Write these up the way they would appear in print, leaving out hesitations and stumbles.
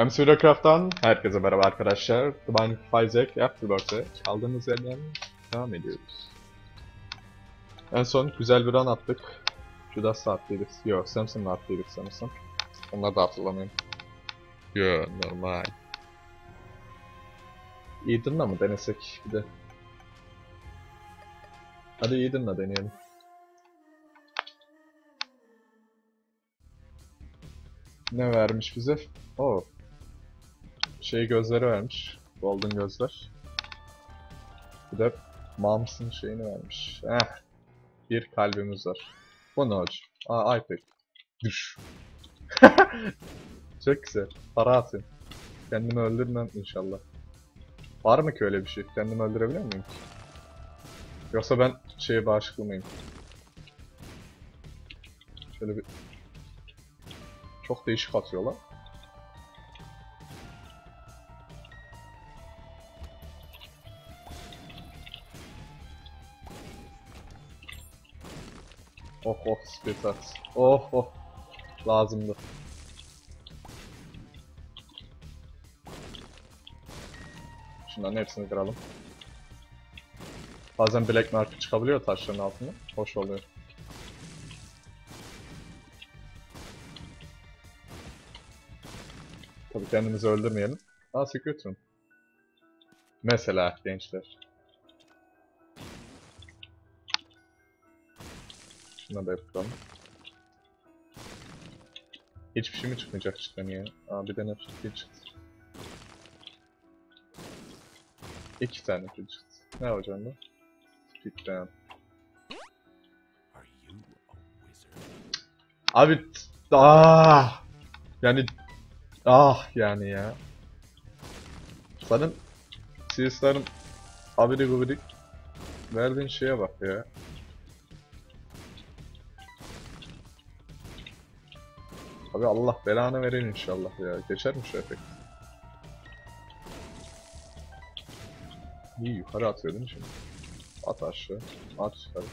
M.S. VideoCraft'tan herkese merhaba arkadaşlar. Ben Isaac, Afterbirth'e kaldığımız yerden devam ediyoruz. En son güzel bir an attık. Judas'la atlıydık. Yo, Samson'la atlıydık sanırsam. Onlar da atlamayayım. Yo, normal. Eden'la mı denesek bir de? Hadi Eden'la deneyelim. Ne vermiş bize? Oo. Şey gözleri vermiş. Golden gözler. Bir de Mom's'ın şeyini vermiş. Bir kalbimiz var. Bu ne hocam? Aa, iPad. Düş. Çok güzel. Para atayım. Kendimi öldürmem inşallah. Var mı ki öyle bir şey? Kendimi öldürebiliyor muyum? Yoksa ben şeye bağışıklı mıyım? Şöyle bir... Çok değişik atıyorlar. Oh oh, split at. Oh oh, lazımdı. Şunların hepsini kıralım. Bazen Black Mark çıkabiliyor taşların altında. Hoş oluyor. Tabii kendimizi öldürmeyelim. Aa, secret room. Mesela gençler. Şuna da yapalım. Hiçbir şey mi çıkmayacak cidden ya? Aa, bir tane pil çıktı. 2 tane pil çıktı. Ne hocam bu? Speedman. Abi yani ya. Sanırım CS'ların abidik gubidik verdiğin şeye bak ya. Abi Allah belanı verin inşallah ya. Geçer mi şu efekt? İyi, yukarı atıyor değil mi şimdi? At aşağı, at yukarı.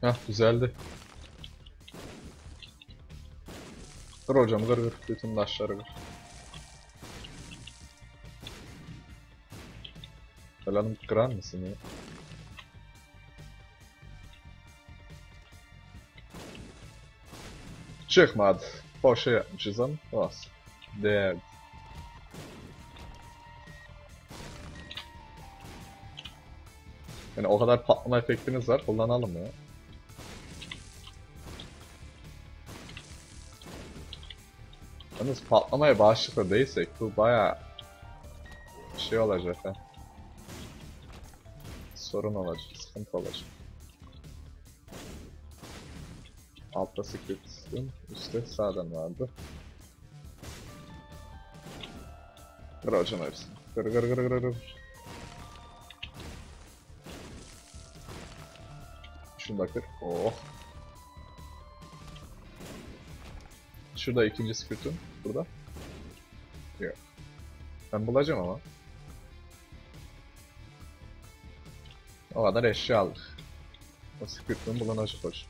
Heh, güzeldi. Dur hocam, kır bütün taşları kır. Belanı kırar mısın ya? Çıkmadı. Boşa yapmışız ama olsun. Değerli. Yani o kadar patlama efektimiz var, kullanalım ya. Yalnız patlamaya bağışıklı değilsek bu bayağı şey olacak ha. Sorun olacak, sıkıntı olacak. Altta secret'in, üstte sağdan vardı. Kır hocam hepsini. Kır kır kır kır kır. Şunu da kır. Oh. Şurada ikinci secret'in. Burada. Yok. Ben bulacağım ama. O kadar eşya aldık. O secret'in bulunacak hocam.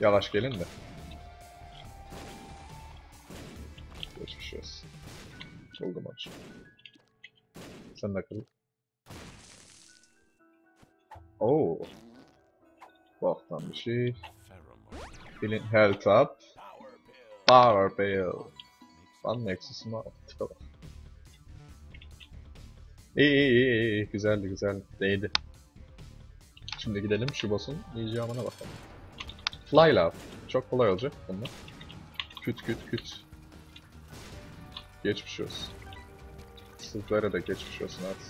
Yavaş gelin de. Geçmiş olsun. Buldum aç. Sen de kırıl. Oo. Baktan bir şey. Bilin health up. Power pill. Lan nexus'uma attık ama. İyi. Güzeldi. Değdi. Şimdi gidelim şu boss'un icabına bakalım. Fly love. Çok kolay olacak bunlar. Küt. Geçmiş olsun. Sizlere de geçmiş olsun artık.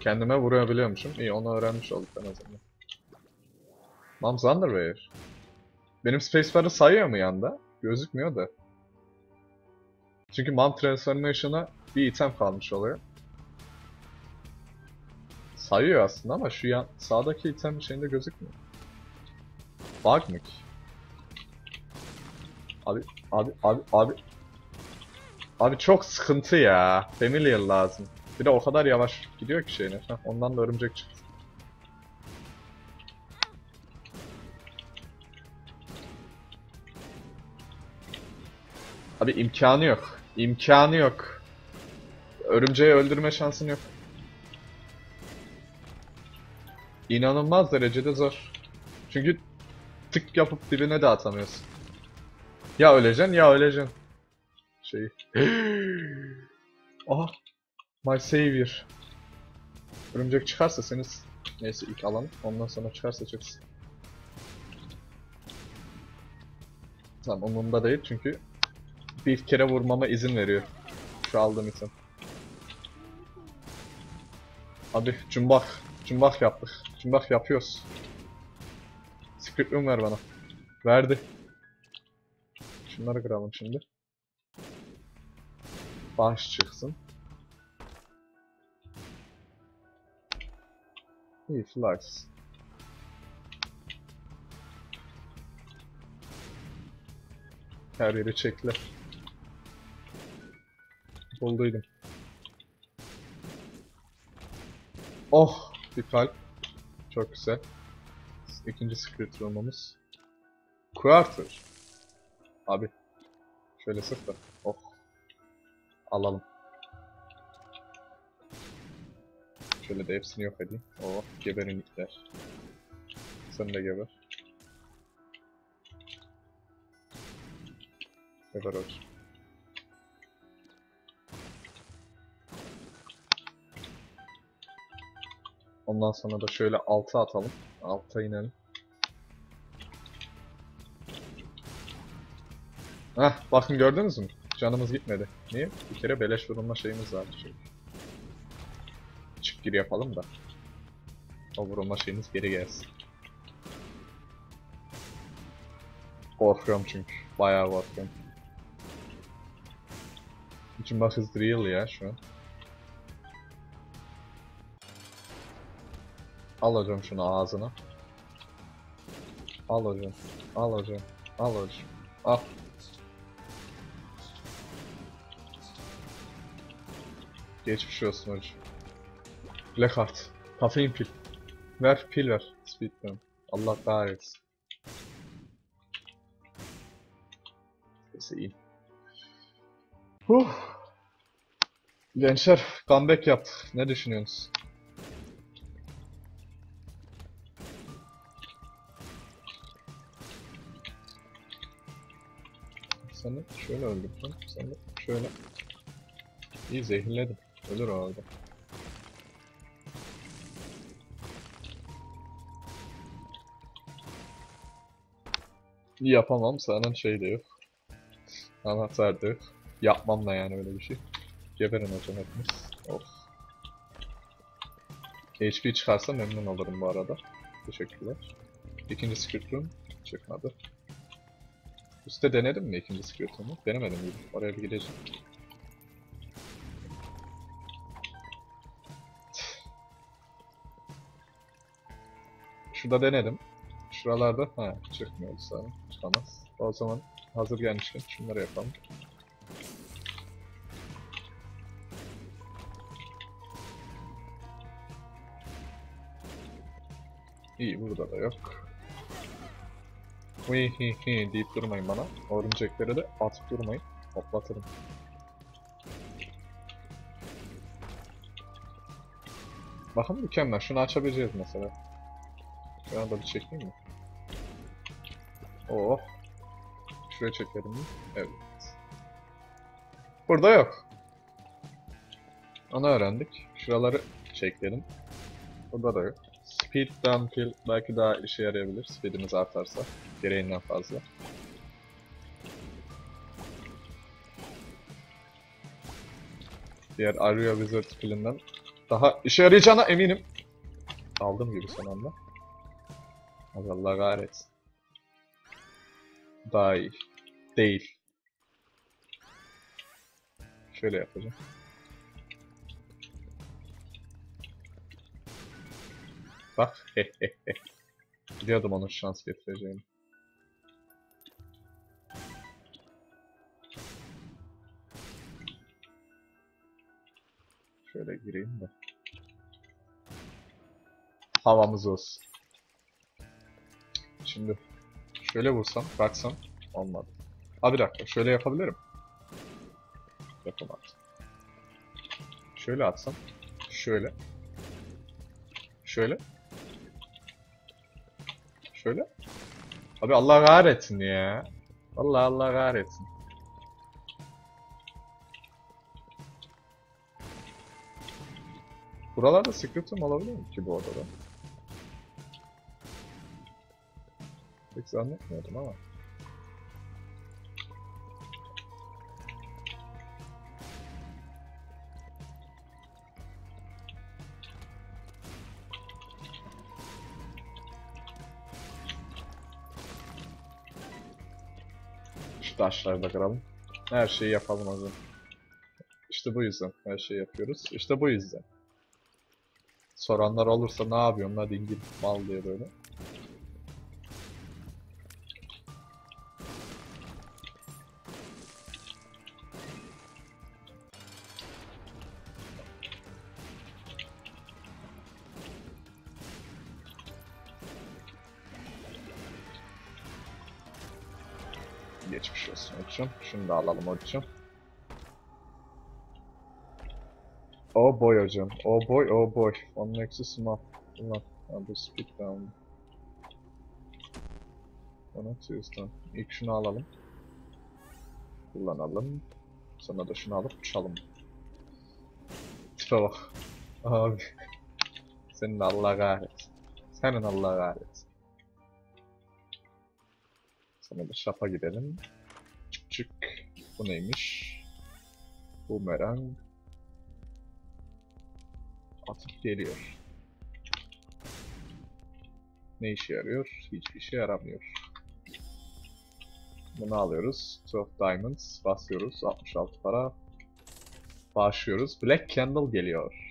Kendime vurabiliyormuşum. İyi, onu öğrenmiş olduk en azından. Mom's Underwear. Benim Space Fire'ı sayıyor mu yanda? Gözükmüyor da. Çünkü Mom Transformation'a bir item kalmış oluyor. Sayıyor aslında ama şu yan, sağdaki item şeyinde gözükmüyor. Bug mı ki? Abi çok sıkıntı ya. Familiar lazım. Bir de o kadar yavaş gidiyor ki şeyine. Heh, ondan da örümcek çıktı. Abi imkanı yok. İmkanı yok. Örümceği öldürme şansın yok. İnanılmaz derecede zor. Çünkü tık yapıp birine de atamıyorsun. Ya öleceksin ya öleceksin. Şeyi. Aha. My savior. Örümcek çıkarsa seniz. Neyse ilk alalım. Ondan sonra çıkarsa çıksın. Tamam umurumda değil çünkü bir kere vurmama izin veriyor. Şu aldığım için. Abi cumbak. Cumbak yaptık. Cumbak yapıyoruz. Secret room ver bana. Verdi. Şunları kıralım şimdi. Baş çıksın. İyi flags. Her yeri çekler. Bulduydum. Oh! Bir kalp. Çok güzel. İkinci secret room'umuz. Quarter. Abi. Şöyle sık da. Oh. Alalım. Şöyle de hepsini yok edeyim. Oh. Geberin gitler. Sen de geber. Geber olsun. Ondan sonra da şöyle alta atalım. Alta inelim. Heh, bakın gördünüz mü? Canımız gitmedi. Niye? Bir kere beleş vurulma şeyimiz vardı çünkü. Çık gir yapalım da. O vurulma şeyimiz geri gelsin. Korkuyorum çünkü. Bayağı korkuyorum. İçim bak is real ya şu an. Al hocam şunu ağzına. Al hocam. Al hocam. Al hocam. Al. Geçmiş olsun hocam. Blackheart. Kafein pil. Ver pil ver. Speedman. Allah kahretsin. Neyse iyi. Huh. Gençler comeback yaptık. Ne düşünüyorsunuz? Sen de şöyle öldürdün, sen de şöyle. İyi zehirledim, ölür o halde. Yapamam, senin şey de yok. Anahtar da yok. Yapmam da yani öyle bir şey. Geberin hocam hepimiz. Of. HP çıkarsa memnun olurum bu arada. Teşekkürler. İkinci secret room çıkmadı. Üste denedim mi ikinci secret'ımı? Denemedim miydi? Oraya bir gideceğim. Şurada denedim. Şuralarda ha çıkmıyordu sana. Çıkamaz. O zaman hazır gelmişken şunları yapalım. İyi burada da yok. Hihihi deyip durmayın bana. Örümceklere de atıp durmayın. Hoplatırım. Bakın mükemmel. Şunu açabileceğiz mesela. Şu anda bir çekeyim mi? Oh. Şuraya çekelim mi? Evet. Burada yok. Onu öğrendik. Şuraları çekledim. Burada da yok. Speed downkill belki daha işe yarayabilir. Speedimiz artarsa. Gereğinden fazla. Diğer Arya Wizard kilinden daha işe yarayacağına eminim. Aldım gibi son anda. Allah kahretsin. Daha iyi. Değil. Şöyle yapacağım. Bak hehehe. Biliyordum onun şans getireceğini. Şöyle gireyim de. Havamız olsun. Şimdi şöyle vursam, baksam olmadı. Ha bir dakika şöyle yapabilirim. Yapamam. Şöyle atsam. Şöyle. Şöyle. Şöyle. Abi Allah kahretsin ya. Vallahi Allah kahretsin. Buralarda secret'ım olabilir mi ki bu odada? Pek zannetmiyordum ama. Şu taşları da kıralım. Her şeyi yapalım o zaman. İşte bu yüzden her şeyi yapıyoruz. İşte bu yüzden. Soranlar olursa ne yapıyorum la dingil mal diye böyle. Geçmiş olsun hocam. Şunu da alalım hocam. Oh boy hocam. Oh boy, oh boy. Onun eksisi map. Ulan. Bu Speedman. Onu atıyoruz lan. İlk şunu alalım. Kullanalım. Sonra da şunu alıp uçalım. Tipe bak. Abi. Senin Allah kahretsin. Senin Allah kahretsin. Sonra da şapa gidelim. Çık çık. Bu neymiş? Boomerang. Atıp geliyor. Ne işe yarıyor? Hiçbir işe yaramıyor. Bunu alıyoruz. 12 Diamonds. Basıyoruz. 66 para. Başlıyoruz. Black Candle geliyor.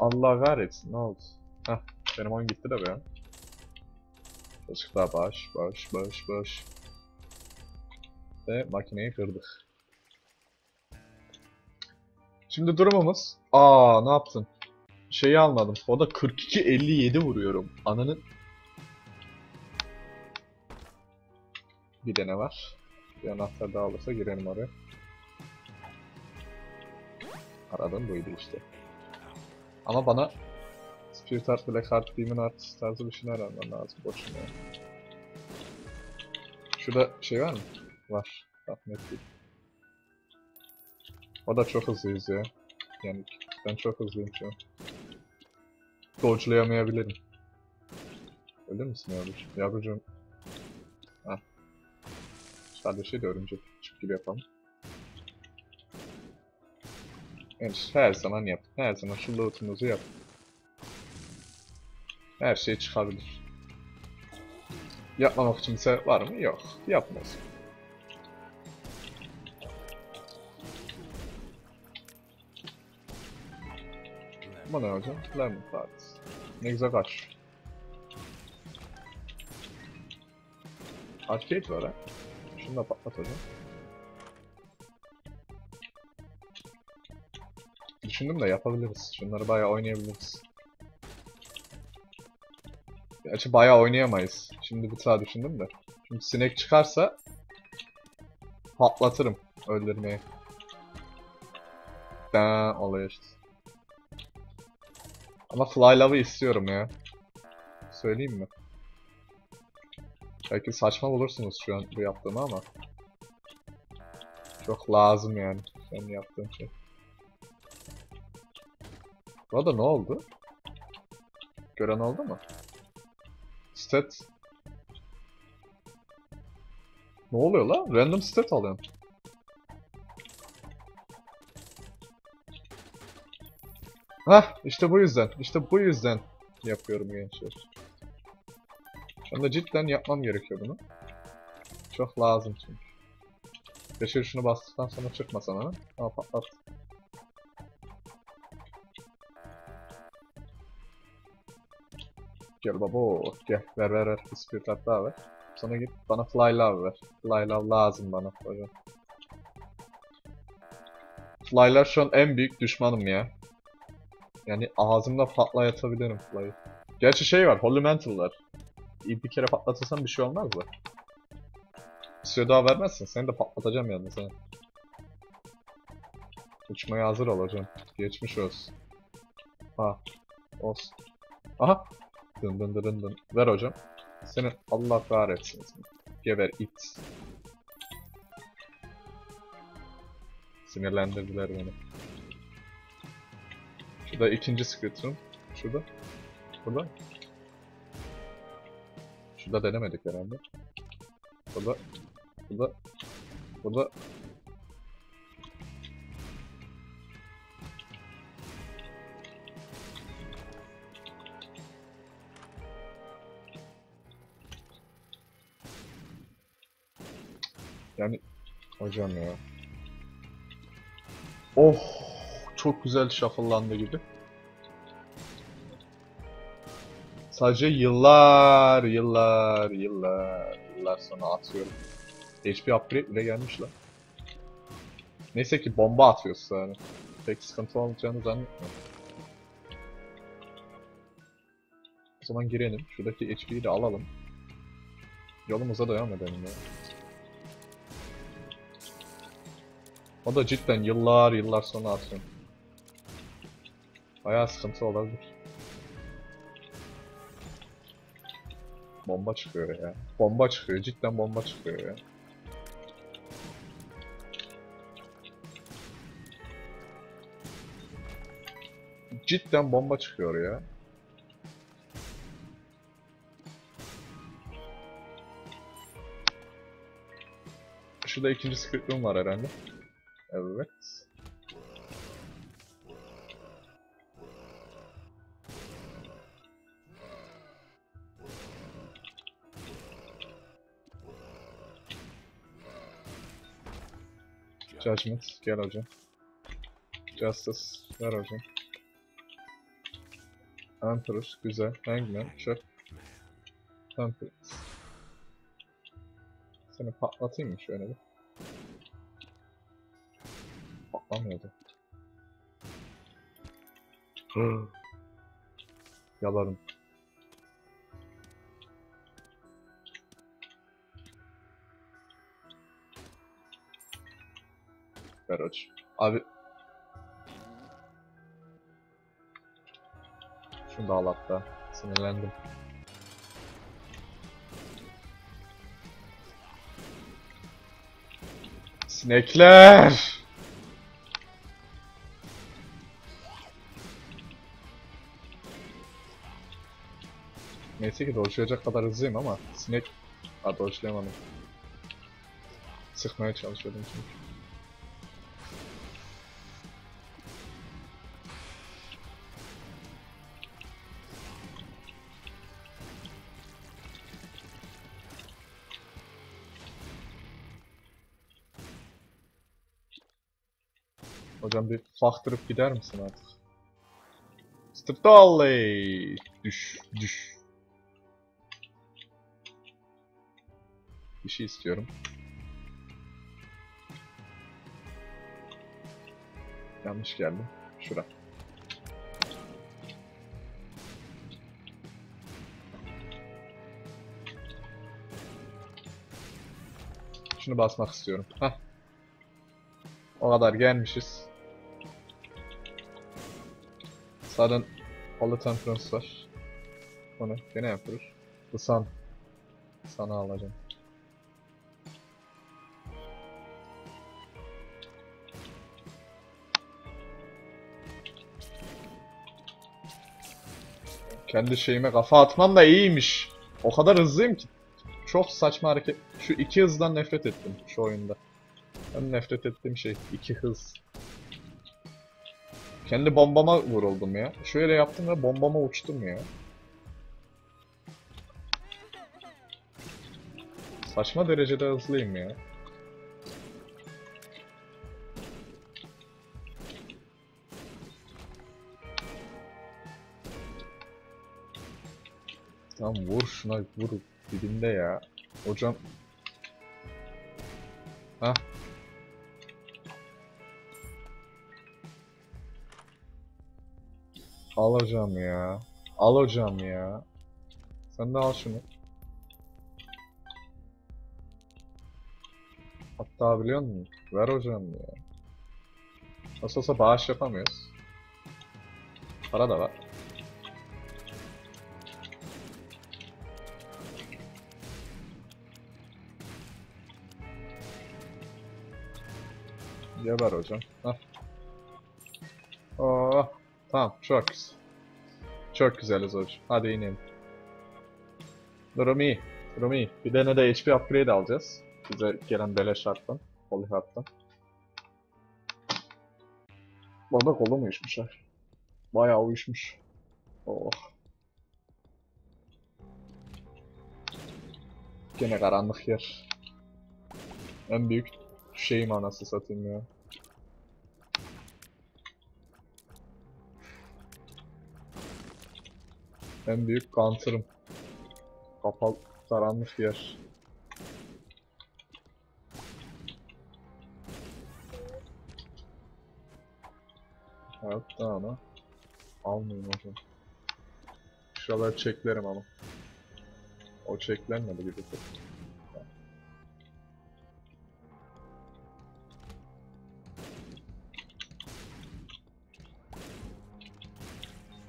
Allah kahretsin. Ne oldu? Heh. Benim oyun gitti de be. Açık daha baş. Ve makineyi kırdık. Şimdi durumumuz. Aa, ne yaptın? Şeyi almadım. O da 42-57 vuruyorum. Ananın. Bir de ne var? Bir anahtar daha olursa girelim oraya. Aradım buydu işte. Ama bana Spirit Art, Blackheart, Demon Art tarzı bir şeyler almam lazım. Boşuna. Şurada şey var mı? Var. Rahmet değil. O da çok hızlıyız ya. Yani ben çok hızlıyım şu an. Dodge'layamayabilirim. Öyle misin yavrucuğum? Yavrucuğum. Hah. Kardeşi de örümcek. Çık gibi yapalım. Yani her zaman yap. Her zaman şu loot'unuzu yap. Her şey çıkabilir. Yapmamak için sebep var mı? Yok. Yapmaz. Bu ne hocam? Lemon party. Ne güzel kaç. Arcade var ha. Şunu da patlat hocam. Düşündüm de yapabiliriz. Şunları bayağı oynayabiliriz. Gerçi bayağı oynayamayız. Şimdi bir daha düşündüm de. Şimdi sinek çıkarsa patlatırım öldürmeyi. Da olay işte. Ama Fly Love'ı istiyorum ya. Söyleyeyim mi? Belki saçma bulursunuz şu an bu yaptığımı ama. Çok lazım yani. Benim yaptığım şey. Bu arada ne oldu? Gören oldu mu? Stat. Ne oluyor la? Random stat alıyorum. Hah, işte bu yüzden, işte bu yüzden yapıyorum gençler. Şu anda cidden yapmam gerekiyor bunu. Çok lazım çünkü. Beşir şunu bastıktan sonra çıkmasana ha. Aa, patlat. Gel baba, gel, ver. Spirit Art daha ver. Sana git, bana Fly Love ver. Fly Love lazım bana hocam. Fly Love şu an en büyük düşmanım ya. Yani ağzımda patlayatabilirim fly'ı. Gerçi şey var, Holy Mantle var. İyi bir kere patlatırsam bir şey olmaz da. Bir süre daha vermezsin, seni de patlatacağım yalnız ha. Uçmaya hazır olacağım. Geçmiş olsun. Ha. Olsun. Aha. Dın dın dın dın. Ver hocam. Seni Allah kahretsin. Geber it. Sinirlendirdiler beni. Şurada ikinci sıkıntım. Şurada. Burada. Şurada denemedik herhalde. Burada. Burada. Burada. Yani hocam ya. Oh, çok güzel shuffle'landı gibi. Sadece yıllar sonra atıyorum. HP upgrade bile gelmiş lan. Neyse ki bomba atıyoruz yani. Pek sıkıntı olmayacağını zannetmiyorum. O zaman girelim. Şuradaki HP'yi de alalım. Yolumuza devam edelim ya. O da cidden yıllar sonra atıyorum. Bayağı sıkıntı olabilir. Bomba çıkıyor ya. Bomba çıkıyor. Cidden bomba çıkıyor ya. Cidden bomba çıkıyor ya. Şurada ikinci secret room var herhalde. Evet. Judgment, gel hocam. Justice, ver hocam. Emperors, güzel. Hangman, çöp. Temperance. Seni patlatayım mı şöyle bir? Patlamıyordu. Yalarım. Ver hocam. Abi. Şunu da al hatta. Sinirlendim. Sinekler! Neyse ki dojlayacak kadar hızlıyım ama sinek... Aa, dojlayamadım. Sıkmaya çalışıyordum çünkü. Hocam bir faktırıp gider misin artık? Stiptalley! Düş, düş. Bir şey istiyorum. Yanlış geldi. Şura. Şunu basmak istiyorum. Heh. O kadar gelmişiz. Sağdan Holy Temperance var. Onu gene yapıyoruz. The Sun. Sun'ı alacağım. Kendi şeyime kafa atmam da iyiymiş. O kadar hızlıyım ki. Çok saçma hareket. Şu iki hızdan nefret ettim şu oyunda. En nefret ettiğim şey. İki hız. Kendi bombama vuruldum ya. Şöyle yaptım ve bombama uçtum ya. Saçma derecede hızlıyım ya. Tamam vur şuna vur. Dibinde ya. Hocam. Hah. Al hocam ya. Al hocam ya. Sen de al şunu. Hatta biliyor musun? Ver hocam ya. Nasıl olsa bağış yapamıyoruz. Para da var. Geber hocam. Hah. Oh, tamam, çok güzel. Çok güzeliz hocam. Hadi inelim. Durum iyi. Durum iyi. Bir tane de HP upgrade alacağız. Bize gelen beleş harptan. Holy harptan. Bana kolum uyuşmuşlar. Bayağı uyuşmuş. Oh. Gene karanlık yer. En büyük şeyim anası satayım ya. En büyük counter'ım. Kapalı, karanlık yer. Hayatta ama almayayım hocam. Şuraları çeklerim ama. O çeklenmedi gibi.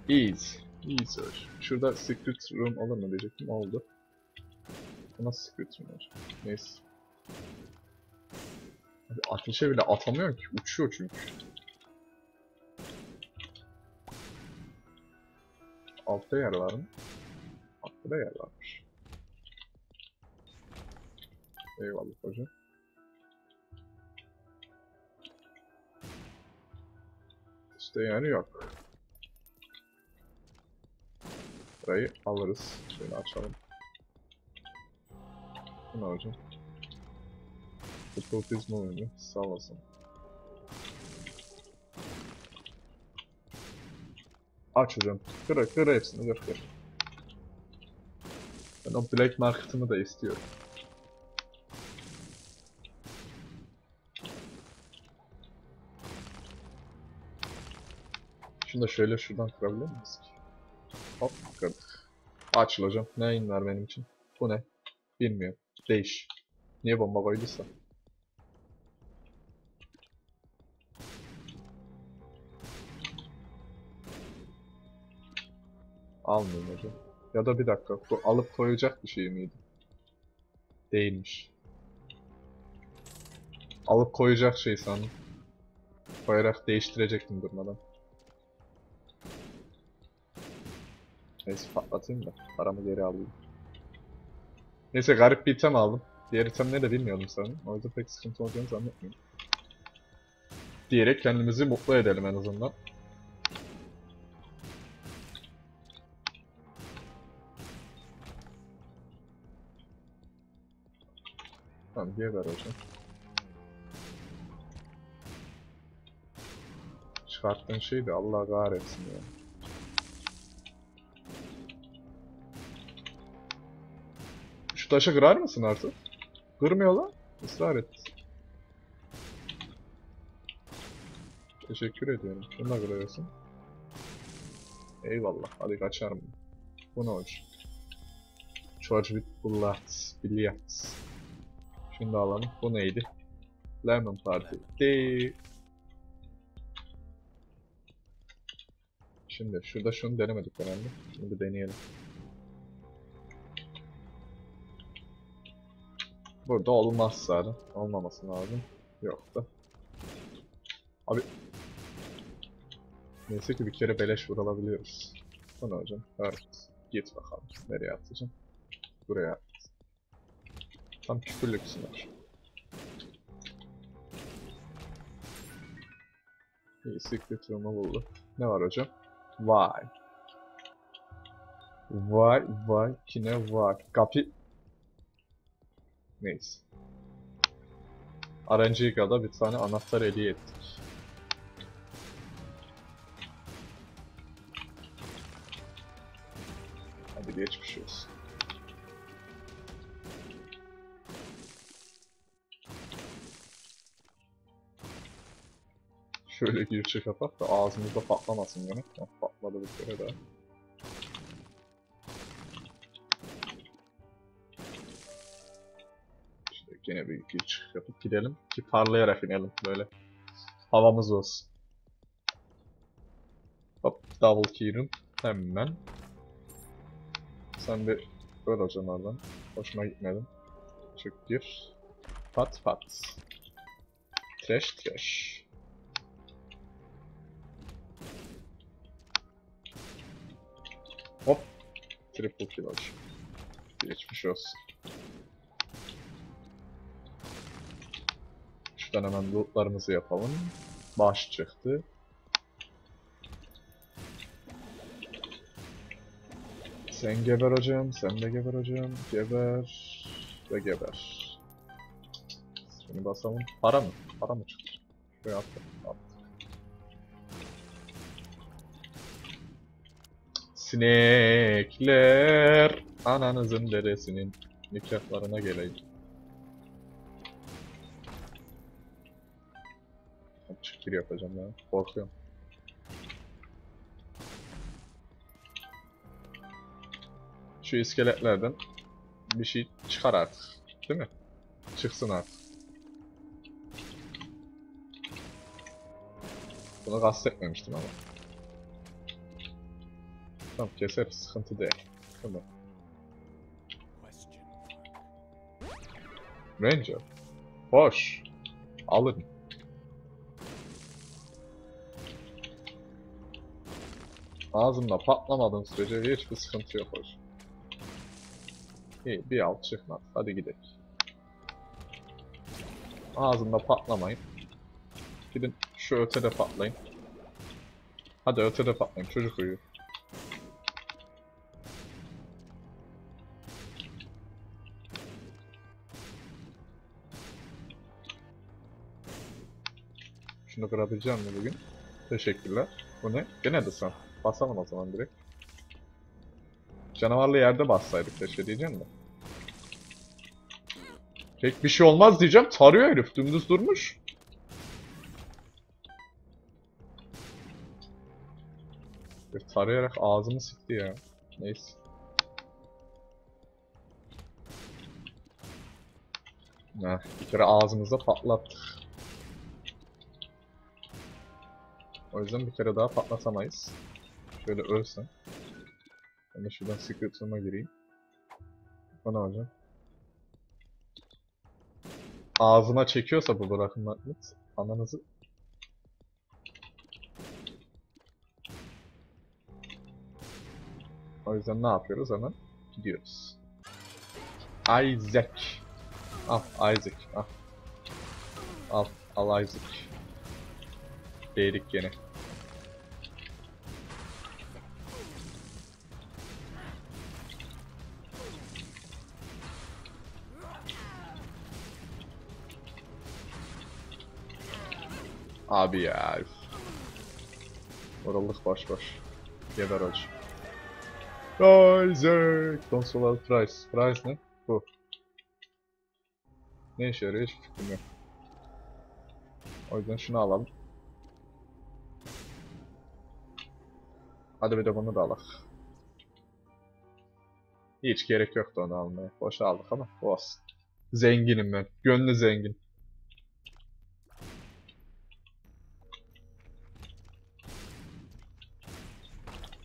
Easy. Easy. Şurada secret room olur mu diyecektim. Oldu. Nasıl secret room var? Neyse. Ateşe bile atamıyorum ki. Uçuyor çünkü. Altta yer var mı? Altta da yer varmış. Eyvallah hocam. İşte yani yok. Burayı alırız. Şöyle açalım. Bu ne hocam? Futbolizm oyunu. Sağ olasın. Aç hocam. Kır hepsini. Kır. Ben o Black Market'ımı da istiyorum. Şunu da şöyle şuradan kırabilir miyiz ki? Hop, kırdık. Aç hocam. Neyin var benim için? Bu ne? Bilmiyorum. Değiş. Niye bomba koyduysa? Almıyorum hocam. Ya da bir dakika, bu alıp koyacak bir şey miydi? Değilmiş. Alıp koyacak şey sandım. Koyarak değiştirecektim durmadan. Neyse patlatayım da paramı geri alayım. Neyse garip bir item aldım. Diğer itemleri de bilmiyordum sanırım. O yüzden pek sıkıntı olacağını zannetmiyorum. Diyerek kendimizi mutlu edelim en azından. Tamam, diğer ver hocam. Çıkarttığın şey de Allah kahretsin ya. Yani. Şu taşı kırar mısın artık? Kırmıyor lan. Israr et. Teşekkür ediyorum. Şunu da kırıyorsun. Eyvallah. Hadi kaçarım. Bu ne olacak? Judgment bullets. Billiards. Şunu da alalım. Bu neydi? Lemon party. Şimdi şurada şunu denemedik herhalde. Şimdi deneyelim. Burada olmaz zaten. Olmaması lazım. Yok da. Abi. Neyse ki bir kere beleş vurabiliyoruz. Bu ne hocam? Evet. Git bakalım. Nereye atacağım? Buraya at. Tam küfürlüksün var. İyi, secret room'u buldu. Ne var hocam? Vay. Vay vay ki ne var. Kapı. Neyse. RNG'ye kadar bir tane anahtar hediye ettik. Hadi geçmiş olsun. Şöyle girişe kapat da ağzımızda patlamasın yani. Patladı bir kere daha. Yine bir giriş yapıp gidelim ki parlayarak inelim böyle. Havamız olsun. Hop, double key'im hemen. Sen bir öl hocam oradan. Hoşuma gitmedim. Çık gir. Pat pat. Trash trash. Hop. Triple kill alacağım. Geçmiş olsun. Şuradan hemen lootlarımızı yapalım. Baş çıktı. Sen geber hocam, sen de geber hocam. Geber ve geber. Seni basalım. Para mı? Para mı çıktı? Şuraya attık, attık. Sinekler ananızın deresinin nikahlarına geleyim. Çıkır yapacağım ya, korkuyorum. Şu iskeletlerden bir şey çıkar artık, değil mi? Çıksın artık. Bunu kastetmemiştim ama. Tamam, keser, sıkıntı değil. Tamam. Ranger. Boş. Alın. Ağzımda patlamadığım sürece hiçbir sıkıntı yok hocam. İyi, bir alt çıkmaz. Hadi gidelim. Ağzımda patlamayın. Gidin şu ötede patlayın. Hadi ötede patlayın, çocuk uyuyor. Şunu kırabileceğim mi bugün? Teşekkürler. Bu ne? Gene de sen. Basalım o zaman direkt. Canavarlı yerde bassaydık keşke diyeceğim de. Pek bir şey olmaz diyeceğim. Tarıyor herif. Dümdüz durmuş. Bir tarayarak ağzımı sikti ya. Neyse. Heh, bir kere ağzımıza patlattık. O yüzden bir kere daha patlatamayız. Şöyle ölsem. Ben de şuradan secret'ıma gireyim. Bana hocam. Ağzına çekiyorsa bu bırakın magnet. Ananızı. O yüzden ne yapıyoruz? Hemen gidiyoruz. Isaac. Al Isaac. Al. Al, al Isaac. Değdik gene. Abi ya. Orallık baş baş. Geber aç. Isaac. Console out price. Price ne? Bu. Ne işe yarıyor hiçbir fikrim yok. O yüzden şunu alalım. Hadi bir de bunu da alak. Hiç gerek yoktu onu almaya. Boşa aldık ama olsun. Zenginim ben. Gönlü zengin.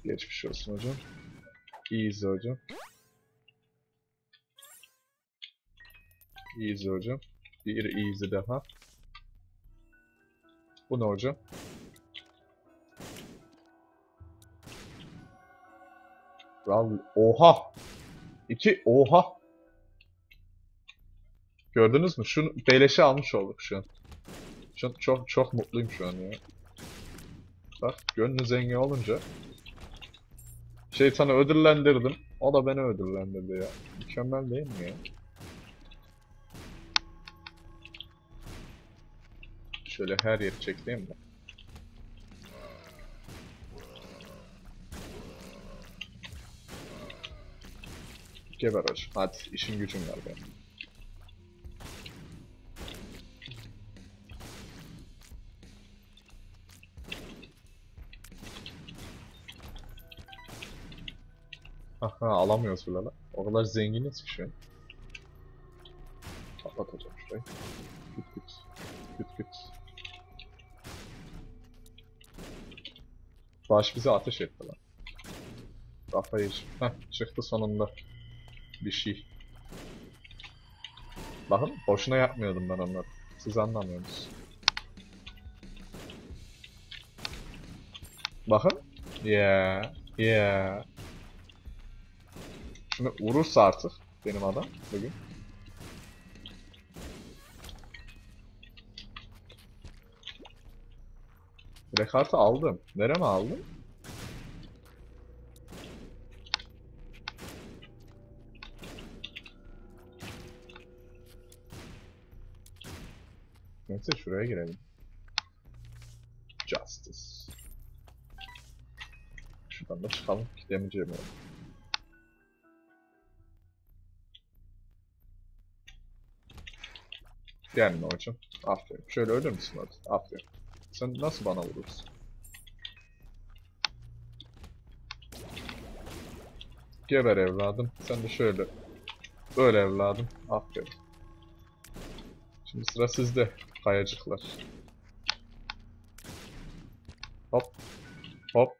Geçmiş olsun hocam. Easy hocam. Easy hocam. Bir easy daha. Bu ne hocam? Oha! İki oha! Gördünüz mü? Şunu beleşe almış olduk şu an. Çok mutluyum şu an ya. Bak gönlü zengin olunca. Şeytanı ödüllendirdim. O da beni ödüllendirdi ya. Mükemmel değil mi ya? Şöyle her yeri çekleyeyim mi? Geber hocam. Hadi işin gücün var benim. Aha alamıyoruz bile lan. O kadar zenginiz ki şu an. Patlatacağım şurayı. Küt küt. Küt küt. Baş bize ateş ettiler. Kafayı... Heh, çıktı sonunda. Bir şey. Bakın boşuna yapmıyordum ben onları. Siz anlamıyorsunuz. Bakın. Yeah. Şimdi vurursa artık benim adam bugün. Blackheart'ı aldım. Nereye mi aldım? Neyse şuraya girelim. Justice. Şuradan da çıkalım. Gidemeyeceğim oğlum. Gelme hocam. Aferin. Şöyle ölür müsün orada? Aferin. Sen nasıl bana vurursun? Geber evladım. Sen de şöyle. Öl evladım. Aferin. Şimdi sıra sizde. Kayacıklar. Hop. Hop.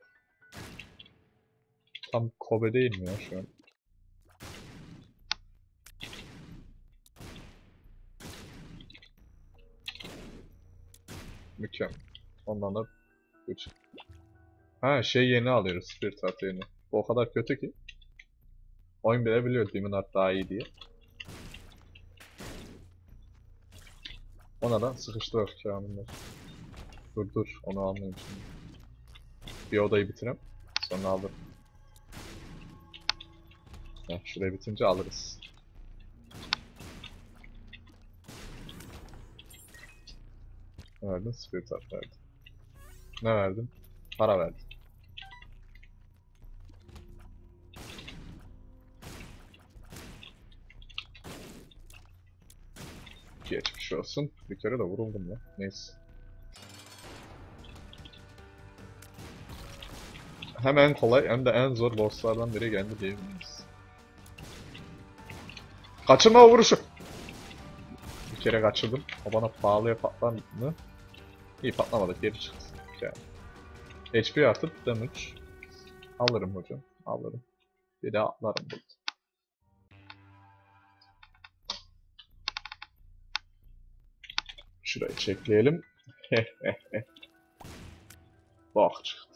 Tam Kobe değil mi ya şu an? Mükemmel. Ondan da güç. Ha şey yeni alıyoruz. Spirit Art yeni. O kadar kötü ki. Oyun bile biliyor Demon Art daha iyi diye. Ona da sıkıştırır kâminler. Dur onu almayayım şimdi. Bir odayı bitirem. Sonra alırım. Heh, şurayı bitince alırız. Ne verdin? Spirit Art verdim. Ne verdin? Para verdim. Geçmiş olsun. Bir kere de vuruldum ya. Neyse. Hem en kolay hem de en zor bosslardan biri geldi diyebiliriz. Kaçırma vuruşu! Bir kere kaçırdım. O bana pahalıya patlar mı? İyi patlamadı. Geri çıksın. Yani. HP artıp damage. Alırım hocam. Alırım. Bir daha atlarım burada. Şurayı çekleyelim. Bak çıktı.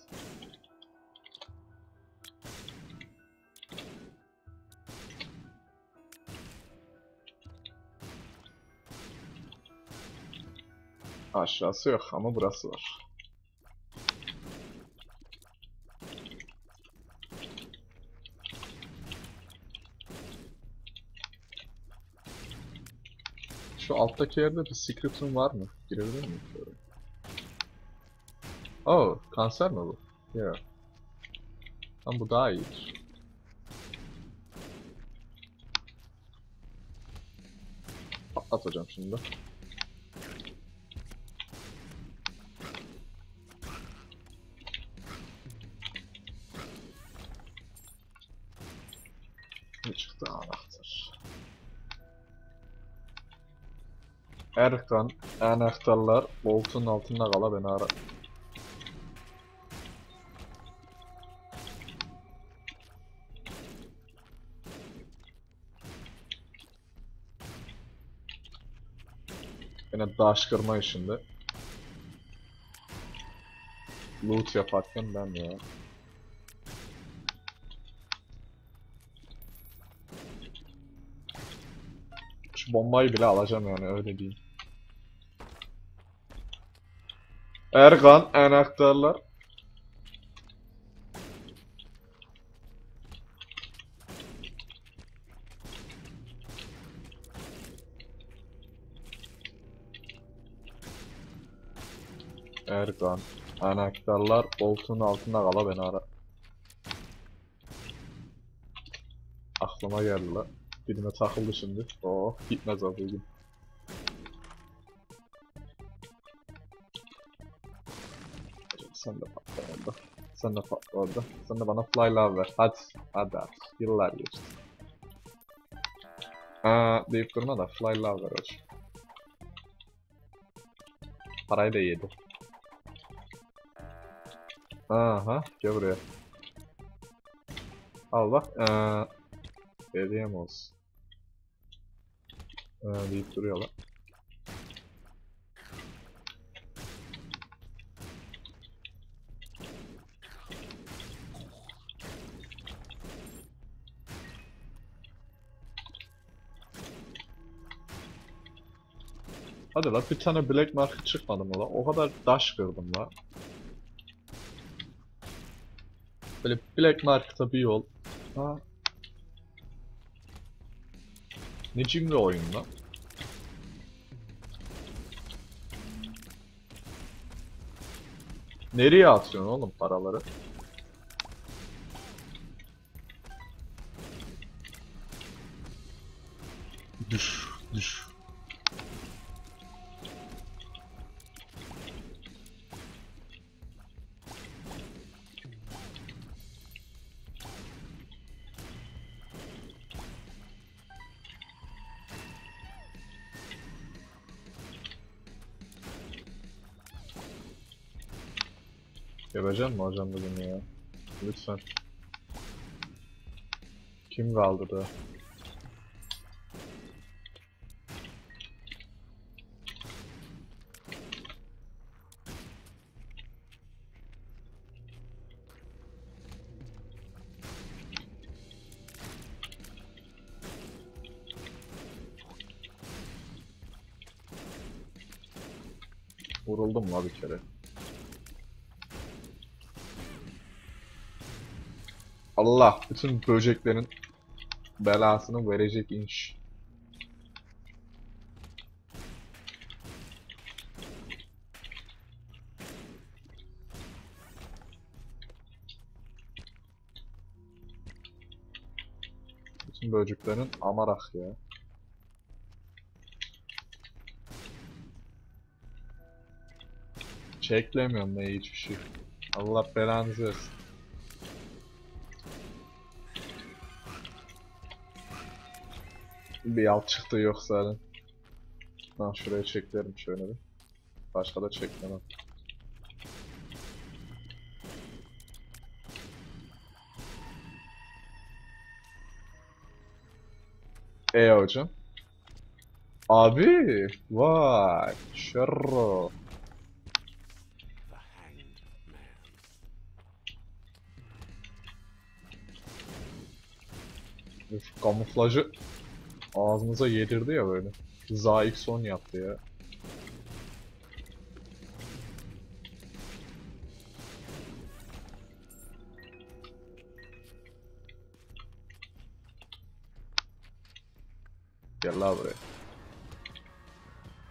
Aşağısı yok ama burası var. Şu alttaki yerde bir secret room var mı? Girebilir miyim? Oh, kanser mi bu? Yeah. Ama bu daha iyi. Atacağım şimdi. Ne çıktı anahtar? Erkan, anahtarlar boltun altında kala beni ara. Yine daş kırma işinde. Loot yaparken ben ya. Şu bombayı bile alacağım yani öyle değil. Erkan anahtarlar. Erkan anahtarlar boltunun altında kala beni ara. Aklıma geldi la. Dilime takıldı şimdi. Oh gitmez abi bugün. Sen de patla orada. Sen de patla orada. Sen de bana fly love ver. Hadi. Hadi abi. Yıllar geçti. Aaa deyip durma da fly love ver hocam. Parayı da yedi. Aha, gel buraya. Al bak. Hediyem olsun. Deyip duruyorlar. Hadi la, bir tane Black Mark çıkmadı mı la? O kadar daş kırdım la. Böyle Black Mark'ta bir yol. Ha. Ne cimri oyun lan? Nereye atıyorsun oğlum paraları? Düş, düş. Gebereceğim mi hocam bugün ya? Lütfen. Kim kaldırdı? Vuruldum la bir kere. Allah bütün böceklerin belasını verecek inş. Bütün böceklerin amarak ya. Çeklemiyorum ne hiçbir şey. Allah belanızı versin. Bir alt çıktı yoksa. Lan şuraya çeklerim şöyle bir. Başka da çeklemem. Hocam. Abi, vay, şerro. Şu kamuflajı ağzımıza yedirdi ya böyle. Zaik son yaptı ya. Gel la buraya.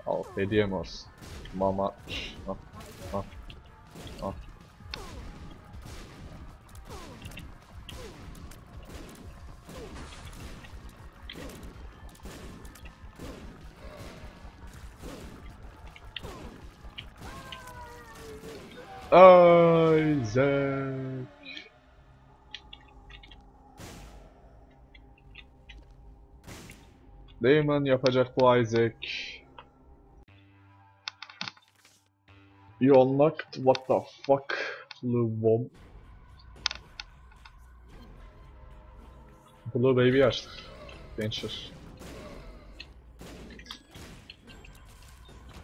Al, hediyem olsun. Mama. Al, al, al. Isaac. Lemon yapacak bu Isaac. You unlocked what the fuck, blue bomb. Blue baby açtık. Gençler.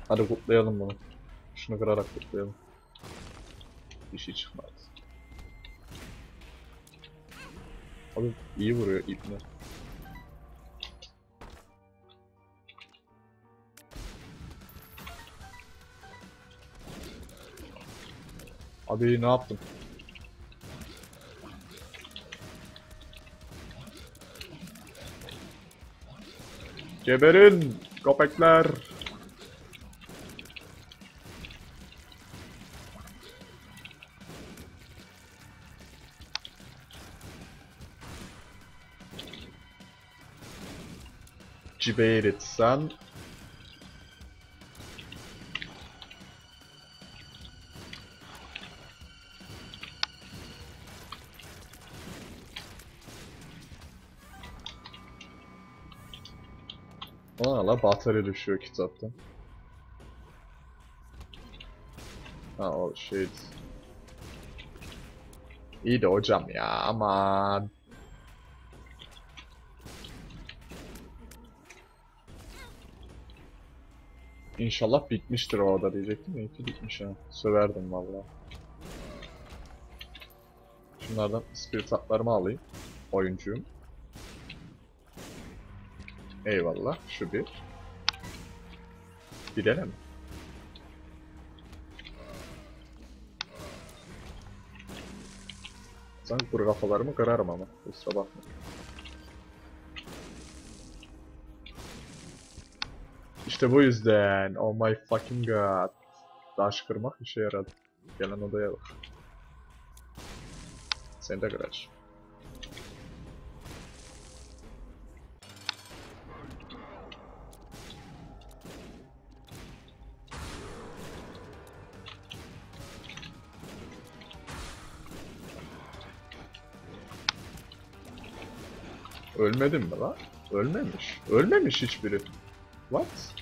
Hadi kutlayalım bunu. Şunu kırarak kutlayalım. Bir şey çıkmaz. Abi iyi vuruyor ipne. Abi ne yaptım? Geberin köpekler. Cibeğe etsen. Valla batarya düşüyor kitaptan. Ha o şey. İyi de hocam ya, aman. İnşallah bitmiştir o oda diyecektim. İyi ki bitmiş ha. Söverdim vallahi. Şunlardan spirit atlarımı alayım. Oyuncuyum. Eyvallah. Şu bir. Gidelim. Sanki bu kafalarımı kırarım ama. Kusura bakma. İşte bu yüzden. Oh my fucking god. Taş kırmak işe yaradı. Gelen odaya bak. Seni de kırar. Ölmedim mi lan? Ölmemiş. Ölmemiş hiçbiri. What?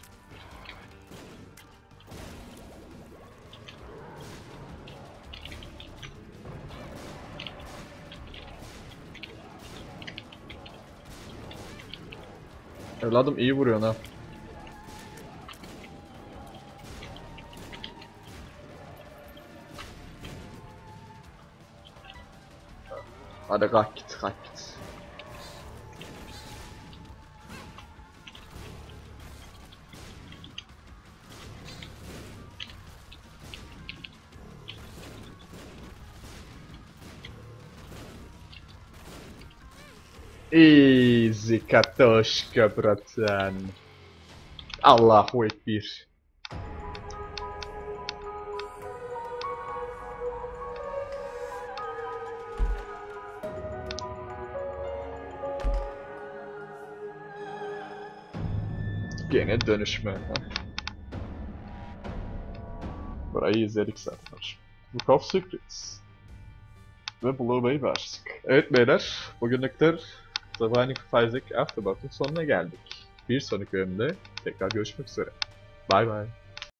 Evladım iyi vuruyor ha. Hadi kalk git, kalk git. Easy katoşka bratan. Allahu ekber. Gene dönüşme. Burayı izledik zaten. Look of secrets. Ve Blue Bay'i bastık. Evet beyler, bugünlükler Isaac Afterbath'ın sonuna geldik. Bir sonraki bölümde tekrar görüşmek üzere. Bye bye.